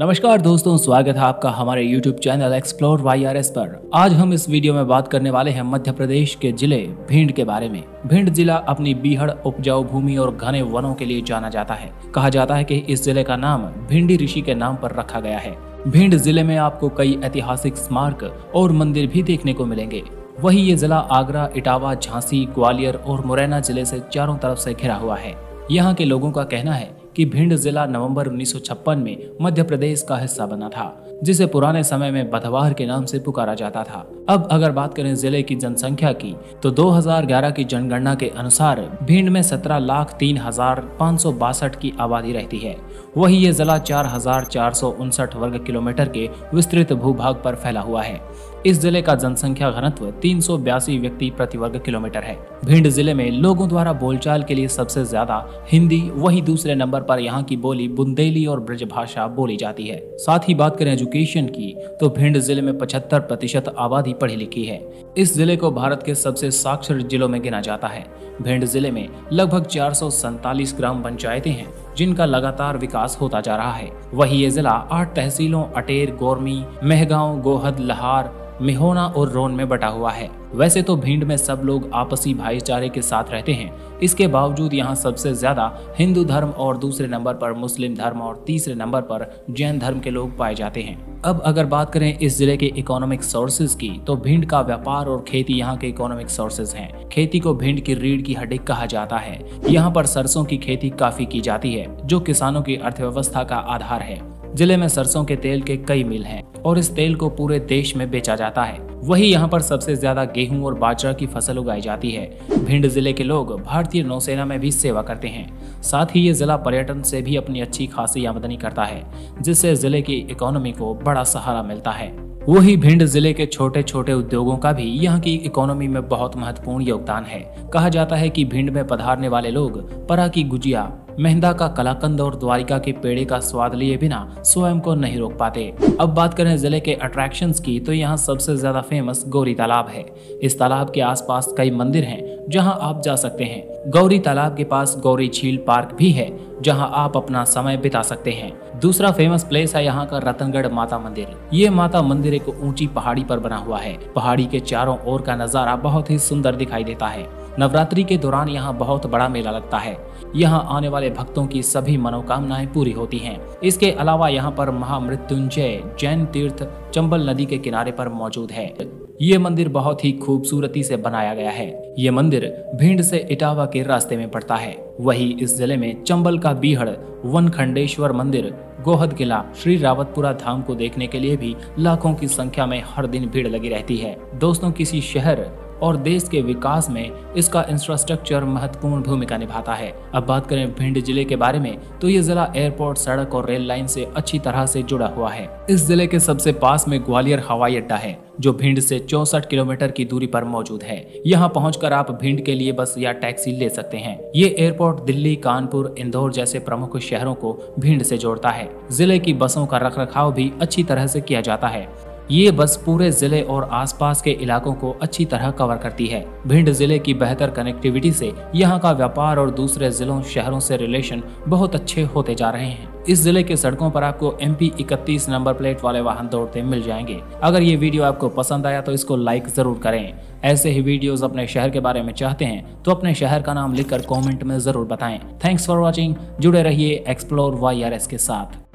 नमस्कार दोस्तों, स्वागत है आपका हमारे YouTube चैनल एक्सप्लोर YRS पर। आज हम इस वीडियो में बात करने वाले हैं मध्य प्रदेश के जिले भिंड के बारे में। भिंड जिला अपनी बीहड़ उपजाऊ भूमि और घने वनों के लिए जाना जाता है। कहा जाता है कि इस जिले का नाम भिंडी ऋषि के नाम पर रखा गया है। भिंड जिले में आपको कई ऐतिहासिक स्मारक और मंदिर भी देखने को मिलेंगे। वही ये जिला आगरा, इटावा, झांसी, ग्वालियर और मुरैना जिले से चारों तरफ से घिरा हुआ है। यहाँ के लोगों का कहना है कि भिंड जिला नवंबर 1956 में मध्य प्रदेश का हिस्सा बना था, जिसे पुराने समय में बधवार के नाम से पुकारा जाता था। अब अगर बात करें जिले की जनसंख्या की, तो 2011 की जनगणना के अनुसार भिंड में 17,03,562 की आबादी रहती है। वही ये जिला 4,459 वर्ग किलोमीटर के विस्तृत भूभाग पर फैला हुआ है। इस जिले का जनसंख्या घनत्व 382 व्यक्ति प्रति वर्ग किलोमीटर है। भिंड जिले में लोगों द्वारा बोलचाल के लिए सबसे ज्यादा हिंदी, वही दूसरे नंबर पर यहाँ की बोली बुंदेली और ब्रजभाषा बोली जाती है। साथ ही बात करें एजुकेशन की, तो भिंड जिले में 75% आबादी पढ़ी लिखी है। इस जिले को भारत के सबसे साक्षर जिलों में गिना जाता है। भिंड जिले में लगभग 447 ग्राम पंचायतें हैं, जिनका लगातार विकास होता जा रहा है। वही ये जिला 8 तहसीलों अटेर, गौरवी, मेहगांव, गोहद, लहार, मिहोना और रोन में बटा हुआ है। वैसे तो भिंड में सब लोग आपसी भाईचारे के साथ रहते हैं। इसके बावजूद यहाँ सबसे ज्यादा हिंदू धर्म और दूसरे नंबर पर मुस्लिम धर्म और तीसरे नंबर पर जैन धर्म के लोग पाए जाते हैं। अब अगर बात करें इस जिले के इकोनॉमिक सोर्सेज की, तो भिंड का व्यापार और खेती यहाँ के इकोनॉमिक सोर्सेज हैं। खेती को भिंड की रीढ़ की हड्डी कहा जाता है। यहाँ पर सरसों की खेती काफी की जाती है, जो किसानों की अर्थव्यवस्था का आधार है। जिले में सरसों के तेल के कई मिल हैं और इस तेल को पूरे देश में बेचा जाता है। वही यहाँ पर सबसे ज्यादा गेहूं और बाजरा की फसल उगाई जाती है। भिंड जिले के लोग भारतीय नौसेना में भी सेवा करते हैं। साथ ही ये जिला पर्यटन से भी अपनी अच्छी खासी आमदनी करता है, जिससे जिले की इकोनॉमी को बड़ा सहारा मिलता है। वही भिंड जिले के छोटे छोटे उद्योगों का भी यहाँ की इकोनॉमी में बहुत महत्वपूर्ण योगदान है। कहा जाता है कि भिंड में पधारने वाले लोग परा की गुजिया, मेहंदा का कलाकंद और द्वारिका के पेड़े का स्वाद लिए बिना स्वयं को नहीं रोक पाते। अब बात करें जिले के अट्रैक्शंस की, तो यहाँ सबसे ज्यादा फेमस गौरी तालाब है। इस तालाब के आसपास कई मंदिर हैं जहाँ आप जा सकते हैं। गौरी तालाब के पास गौरी झील पार्क भी है, जहाँ आप अपना समय बिता सकते हैं। दूसरा फेमस प्लेस है यहाँ का रतनगढ़ माता मंदिर। ये माता मंदिर एक ऊंची पहाड़ी पर बना हुआ है। पहाड़ी के चारों ओर का नजारा बहुत ही सुंदर दिखाई देता है। नवरात्रि के दौरान यहाँ बहुत बड़ा मेला लगता है। यहाँ आने वाले भक्तों की सभी मनोकामनाएं पूरी होती हैं। इसके अलावा यहाँ पर महामृत्युंजय जैन तीर्थ चंबल नदी के किनारे पर मौजूद है। ये मंदिर बहुत ही खूबसूरती से बनाया गया है। ये मंदिर भिंड से इटावा के रास्ते में पड़ता है। वही इस जिले में चंबल का बीहड़ वन, खंडेश्वर मंदिर, गोहद किला, श्री रावतपुरा धाम को देखने के लिए भी लाखों की संख्या में हर दिन भीड़ लगी रहती है। दोस्तों, किसी शहर और देश के विकास में इसका इंफ्रास्ट्रक्चर महत्वपूर्ण भूमिका निभाता है। अब बात करें भिंड जिले के बारे में, तो ये जिला एयरपोर्ट, सड़क और रेल लाइन से अच्छी तरह से जुड़ा हुआ है। इस जिले के सबसे पास में ग्वालियर हवाई अड्डा है, जो भिंड से 64 किलोमीटर की दूरी पर मौजूद है। यहाँ पहुँचकर आप भिंड के लिए बस या टैक्सी ले सकते हैं। ये एयरपोर्ट दिल्ली, कानपुर, इंदौर जैसे प्रमुख शहरों को भिंड से जोड़ता है। जिले की बसों का रखरखाव भी अच्छी तरह से किया जाता है। ये बस पूरे जिले और आसपास के इलाकों को अच्छी तरह कवर करती है। भिंड जिले की बेहतर कनेक्टिविटी से यहाँ का व्यापार और दूसरे जिलों, शहरों से रिलेशन बहुत अच्छे होते जा रहे हैं। इस जिले के सड़कों पर आपको MP 31 नंबर प्लेट वाले वाहन दौड़ते मिल जाएंगे। अगर ये वीडियो आपको पसंद आया तो इसको लाइक जरूर करें। ऐसे ही वीडियोस अपने शहर के बारे में चाहते हैं तो अपने शहर का नाम लिखकर कॉमेंट में जरूर बताएं। Thanks for watching. जुड़े रहिए एक्सप्लोर YRS के साथ।